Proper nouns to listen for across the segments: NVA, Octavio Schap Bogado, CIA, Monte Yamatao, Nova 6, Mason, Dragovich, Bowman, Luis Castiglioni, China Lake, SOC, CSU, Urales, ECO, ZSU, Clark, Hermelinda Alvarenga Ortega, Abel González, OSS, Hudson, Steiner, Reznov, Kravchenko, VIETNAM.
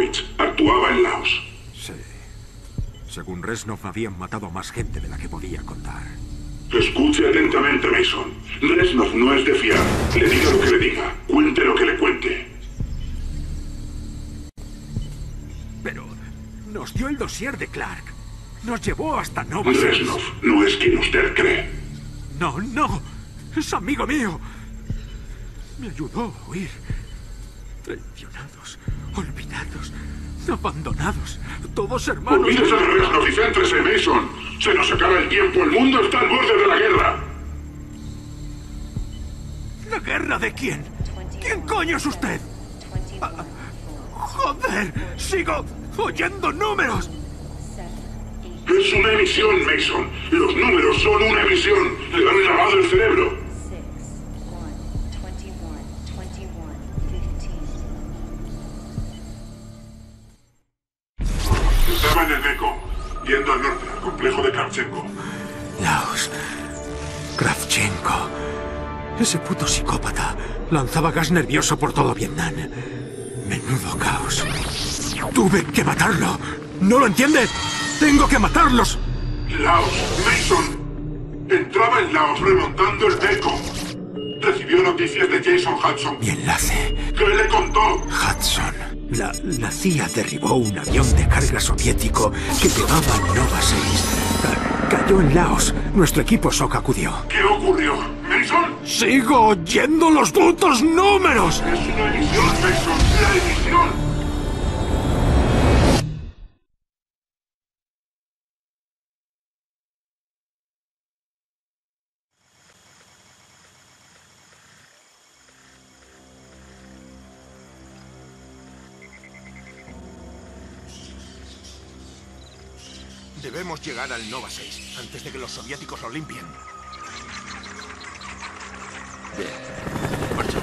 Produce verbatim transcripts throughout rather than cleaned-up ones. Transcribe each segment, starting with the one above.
Dragovich actuaba en Laos. Sí. Según Reznov, habían matado a más gente de la que podía contar. Escuche atentamente, Mason. Reznov no es de fiar. Le diga lo que le diga. Cuente lo que le cuente. Pero nos dio el dossier de Clark. Nos llevó hasta Nova seis. Reznov no es quien usted cree. No, no. Es amigo mío. Me ayudó a huir. Traicionados, olvidados, abandonados, todos hermanos... Olvídese de Reznov y céntrese, Mason. Se nos acaba el tiempo. El mundo está al borde de la guerra. ¿La guerra de quién? ¿Quién coño es usted? Ah, ¡joder! ¡Sigo oyendo números! Es una emisión, Mason. Los números son una emisión. Le han lavado el cerebro. Estaba en el ECO, yendo al norte, al complejo de Kravchenko. Laos. Kravchenko. Ese puto psicópata lanzaba gas nervioso por todo Vietnam. Menudo caos. Tuve que matarlo. ¿No lo entiendes? ¡Tengo que matarlos! Laos, Mason. Entraba en Laos remontando el ECO. Recibió noticias de Jason Hudson. ¿Mi enlace? ¿Qué le contó? Hudson. La, la C I A derribó un avión de carga soviético que llevaba Nova seis. Ca- cayó en Laos. Nuestro equipo S O C acudió. ¿Qué ocurrió, Mason? ¡Sigo oyendo los putos números! ¡Es una emisión, Mason! ¡La emisión! Debemos llegar al Nova seis, antes de que los soviéticos lo limpien. Bien. Marcha.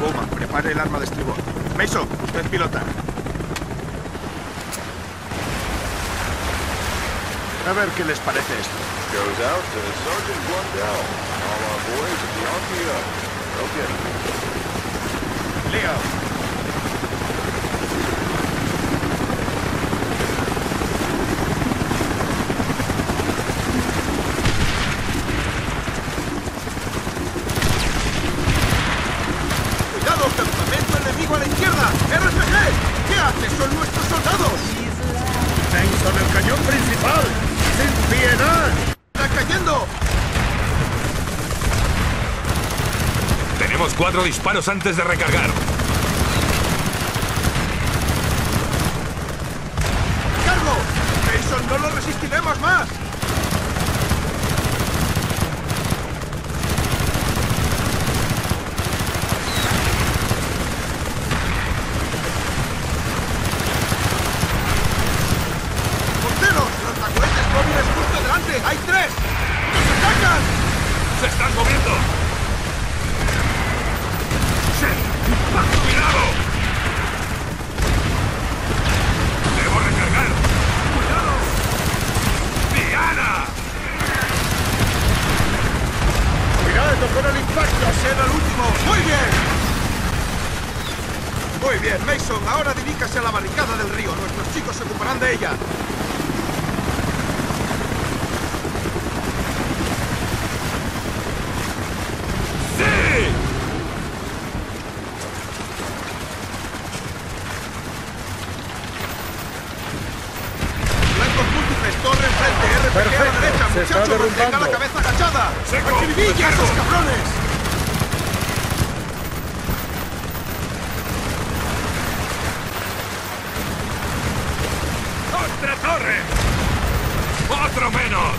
Bowman, prepare el arma de estribor. Mason, usted pilota. A ver qué les parece esto. Leo. Cuatro disparos antes de recargar. ¡Cargo! ¡Mason, no lo resistiremos más! ¡Porteros! ¡Los cacoetes móviles justo delante! ¡Hay tres! ¡Nos atacan! ¡Se están moviendo! ¡Cuidado! ¡Debo recargar! ¡Cuidado! ¡Diana! ¡Cuidado con el impacto! ¡Será el último! ¡Muy bien! Muy bien, Mason. Ahora diríjase a la barricada del río. Nuestros chicos se ocuparán de ella. ¡Tenga la cabeza agachada! ¡Acribilla a esos cabrones! ¡Corre! ¡Otro menos!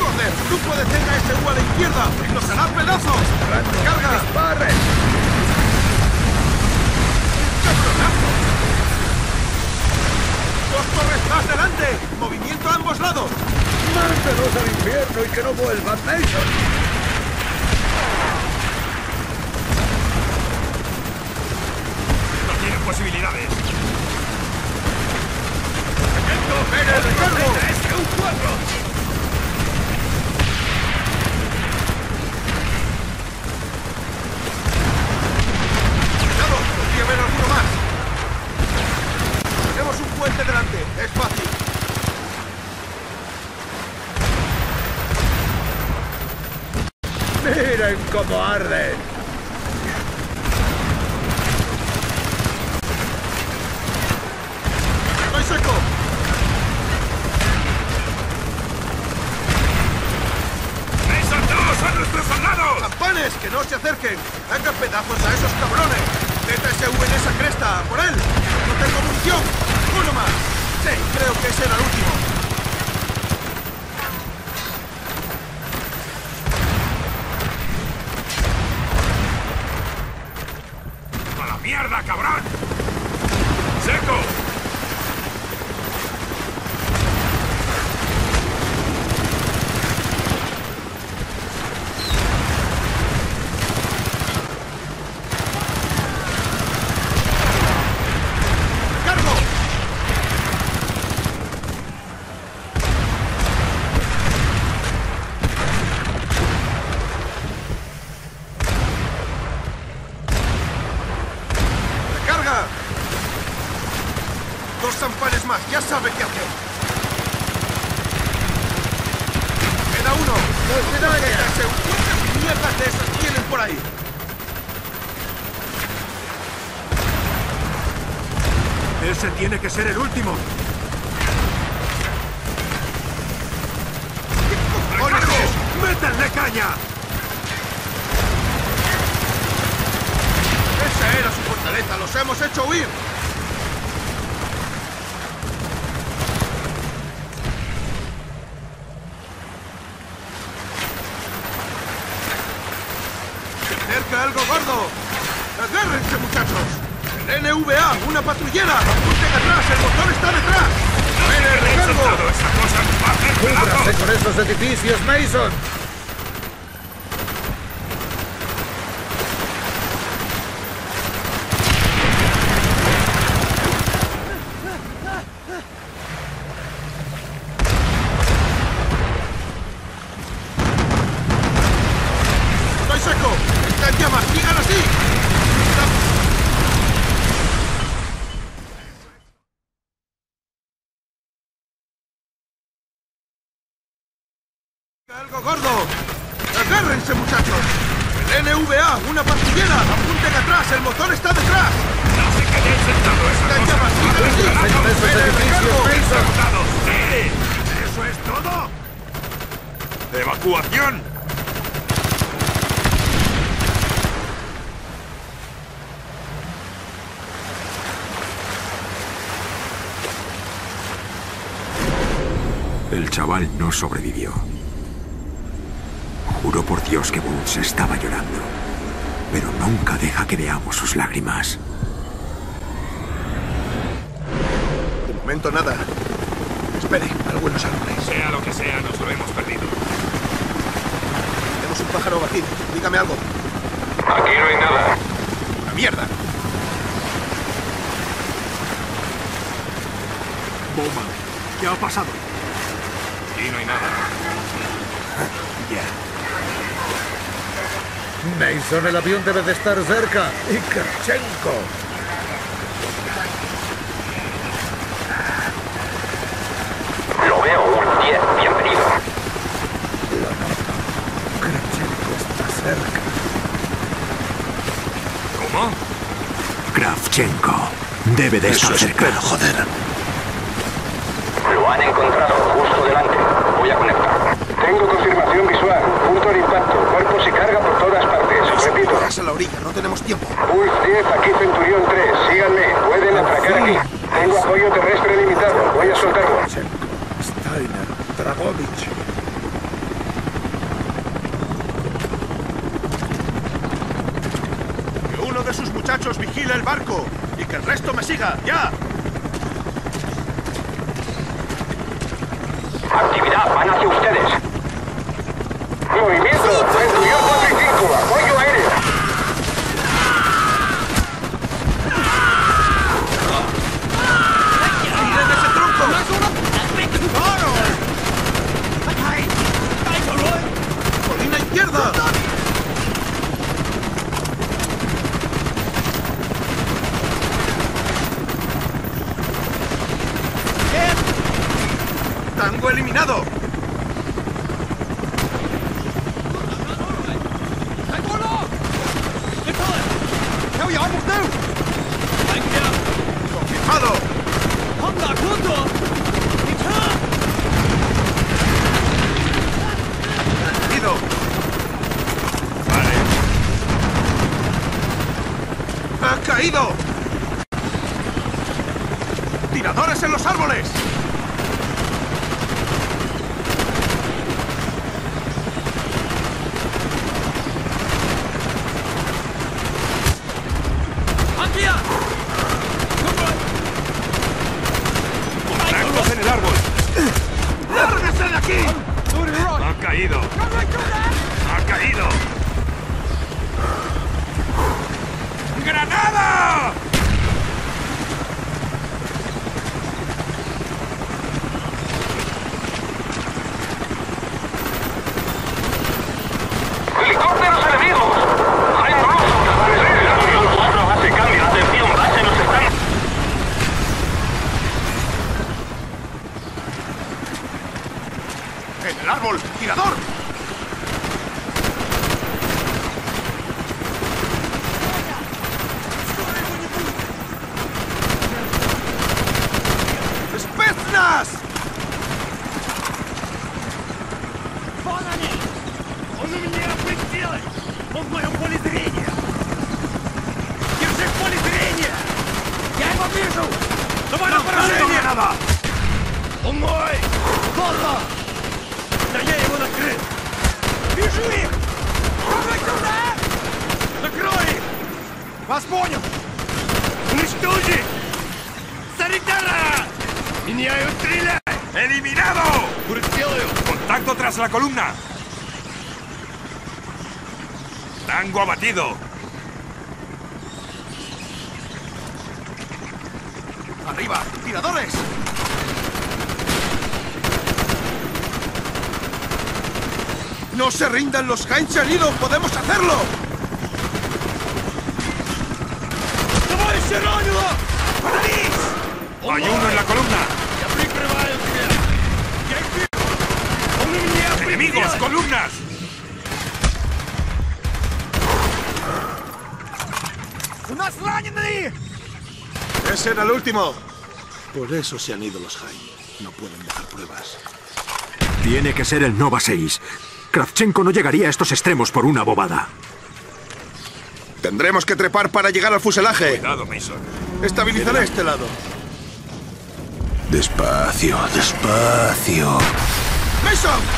¡Joder! ¡Grupo de C S U a la izquierda! ¡Y los harán pedazos! ¡Carga! ¡Disparen! ¡Dos torres más delante! ¡Movimiento a ambos lados! ¡Mándanos al infierno y que no vuelvan, Mason! Posibilidades. ¡Cuidado! ¡Podría haber alguno más! Tenemos un puente delante. Es fácil. ¡Miren cómo arden! ¡Que no se acerquen! ¡Hagan pedazos a esos cabrones! ¡Z S U en esa cresta! ¡Por él! ¡No tengo munición! ¡Uno más! ¡Sí! Creo que ese era el último. ¡A la mierda, cabrón! ¡Seco! Tiene que ser el último. ¡Qué cojones! ¡Métanle caña! Esa era su fortaleza, los hemos hecho huir. Cerca algo gordo. Agárrense, muchachos. N V A, una patrullera. Apunten atrás, el motor está detrás. ¡Ven, recargo! ¡Cúbrase con esos edificios, Mason! Estoy seco. Está en llamas. Sigan así. ¡Algo gordo! ¡Agárrense, muchachos! ¡El N V A! ¡Una patrullera! ¡Apunten atrás! ¡El motor está detrás! ¡No se queden sentados! ¡Están llamas! ¡Eso es todo! ¡Evacuación! El chaval no sobrevivió. Juro por Dios que Bowman se estaba llorando, pero nunca deja que veamos sus lágrimas. De momento nada. Espere, algunos árboles. Sea lo que sea, nos lo hemos perdido. Tenemos un pájaro vacío. Dígame algo. Aquí no hay nada. ¡La mierda! Bowman, ¿qué ha pasado? Aquí no hay nada. Ya. Yeah. Mason, el avión debe de estar cerca. Y Kravchenko. Lo veo. diez, bienvenido. La nota. Kravchenko está cerca. ¿Cómo? Kravchenko debe de estar cerca. Eso espero, joder. Lo han encontrado justo delante. Voy a conectar. Tengo confirmación visual. Punto de impacto. Cuerpos y carga por todas partes. Repito. A la orilla, no tenemos tiempo. Pulse diez, aquí Centurión tres. Síganme. Puede pueden atracar aquí. Tengo apoyo terrestre limitado. Voy a soltarlo. Steiner, Dragovich. Que uno de sus muchachos vigile el barco y que el resto me siga. ¡Ya! Actividad, van hacia ustedes. Movimiento, centurión cuatro y cinco, apoyo aéreo. ¡Miren ese truco! ¡Toro! ¡Colina izquierda! ¡Tango eliminado! ¡Confirmado! ¡Ido! ¡Vale! ¡Ha caído! ¡Tiradores en los árboles! La columna. Tango abatido. Arriba, tiradores. No se rindan los Heinz heridos, podemos hacerlo. Hay uno en la columna. ¡Enemigos, columnas! ¡Ese era el último! Por eso se han ido los High. No pueden dejar pruebas. Tiene que ser el Nova seis. Kravchenko no llegaría a estos extremos por una bobada. Tendremos que trepar para llegar al fuselaje. Cuidado, Mason. Estabilizaré este lado. Despacio, despacio. ¡Mason!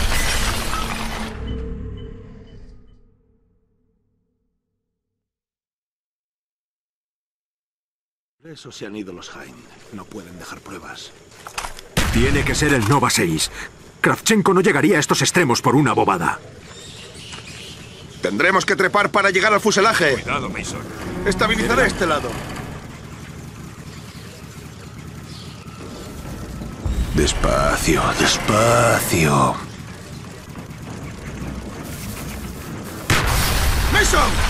Eso se han ido los Hind. No pueden dejar pruebas. Tiene que ser el Nova seis. Kravchenko no llegaría a estos extremos por una bobada. Tendremos que trepar para llegar al fuselaje. Cuidado, Mason. Estabilizaré este lado. Despacio, despacio. ¡Mason!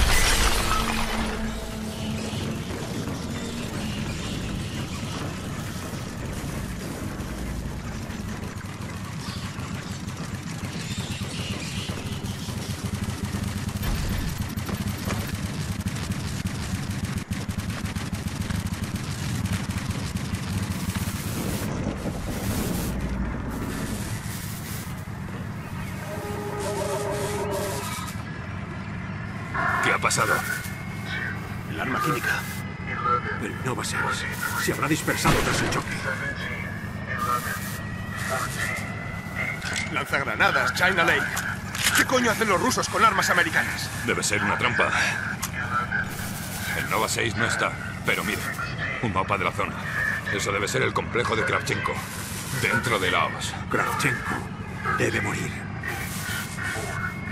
¿Qué ha pasado? El arma química. El Nova seis se habrá dispersado tras el choque. Lanzagranadas, China Lake. ¿Qué coño hacen los rusos con armas americanas? Debe ser una trampa. El Nova seis no está, pero mira, un mapa de la zona. Eso debe ser el complejo de Kravchenko, dentro de la O S S. Kravchenko debe morir.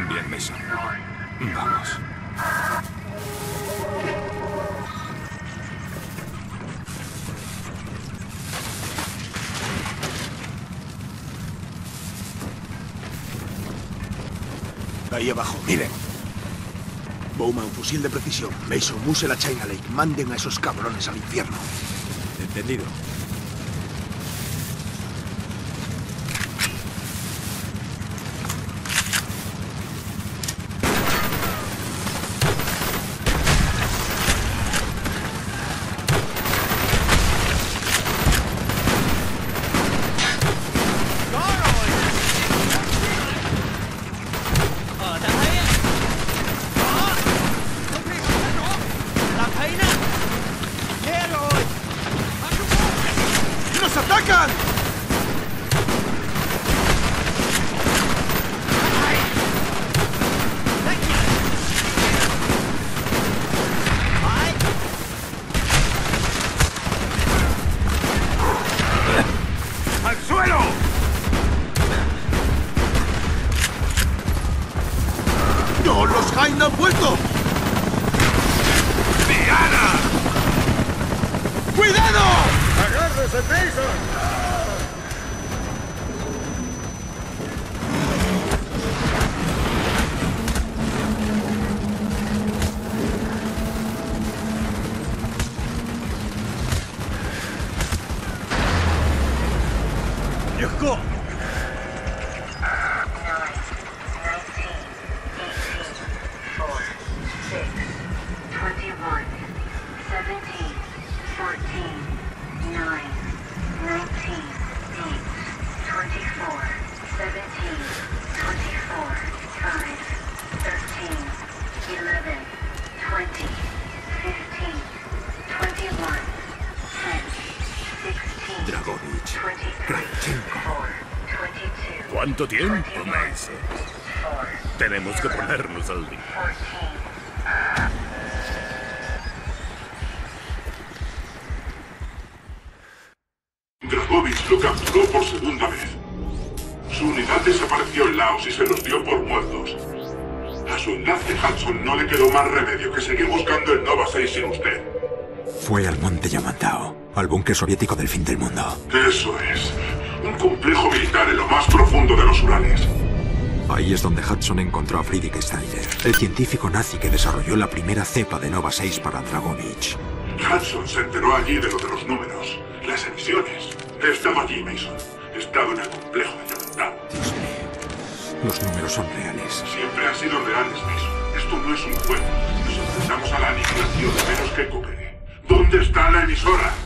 Bien, Mason. Vamos. Ahí abajo, miren. Bowman, fusil de precisión. Mason, use la China Lake. Manden a esos cabrones al infierno. Entendido. Dragovich, Kravchenko. ¿Cuánto tiempo, Mason? Tenemos que ponernos al día. Dragovich lo capturó por segunda vez. Su unidad desapareció en Laos y se los dio por muertos. A su enlace Hudson no le quedó más remedio que seguir buscando el Nova seis sin usted. Fue al Monte Yamatao, al búnker soviético del fin del mundo. Eso es. Un complejo militar en lo más profundo de los Urales. Ahí es donde Hudson encontró a Friedrich Steiner, el científico nazi que desarrolló la primera cepa de Nova seis para Dragovich. Hudson se enteró allí de lo de los números, las emisiones. He estado allí, Mason. He estado en el complejo de Yamatao. Dios mío. Los números son reales. Siempre han sido reales, Mason. Esto no es un juego. Nos enfrentamos a la aniquilación, a menos que coopere. ¿Dónde está la emisora?